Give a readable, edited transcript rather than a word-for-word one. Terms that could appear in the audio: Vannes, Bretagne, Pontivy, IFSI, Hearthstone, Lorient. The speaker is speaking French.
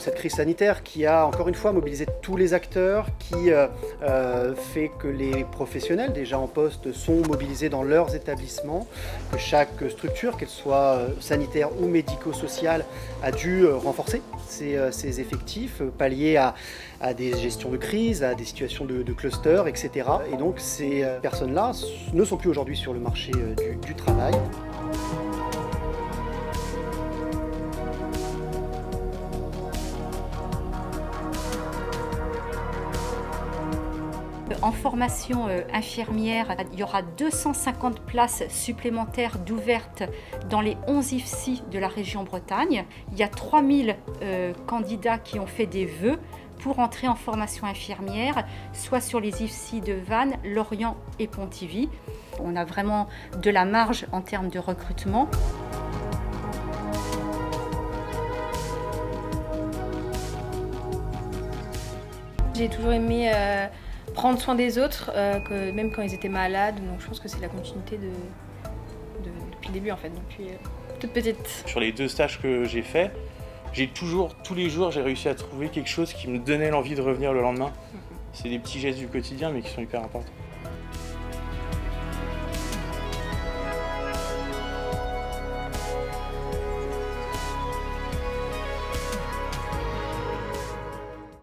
cette crise sanitaire qui a encore une fois mobilisé tous les acteurs, qui fait que les professionnels déjà en poste sont mobilisés dans leurs établissements, que chaque structure, qu'elle soit sanitaire ou médico-sociale, a dû renforcer ses effectifs, pallier à des gestions de crise, à des situations de clusters, etc. Et donc ces personnes-là ne sont plus aujourd'hui sur le marché du travail. En formation infirmière, il y aura 250 places supplémentaires d'ouvertes dans les 11 IFSI de la région Bretagne. Il y a 3000 candidats qui ont fait des vœux pour entrer en formation infirmière, soit sur les IFSI de Vannes, Lorient et Pontivy. On a vraiment de la marge en termes de recrutement. J'ai toujours aimé prendre soin des autres, même quand ils étaient malades. Donc je pense que c'est la continuité depuis le début en fait, depuis toute petite. Sur les deux stages que j'ai faits, tous les jours, j'ai réussi à trouver quelque chose qui me donnait l'envie de revenir le lendemain. C'est des petits gestes du quotidien mais qui sont hyper importants.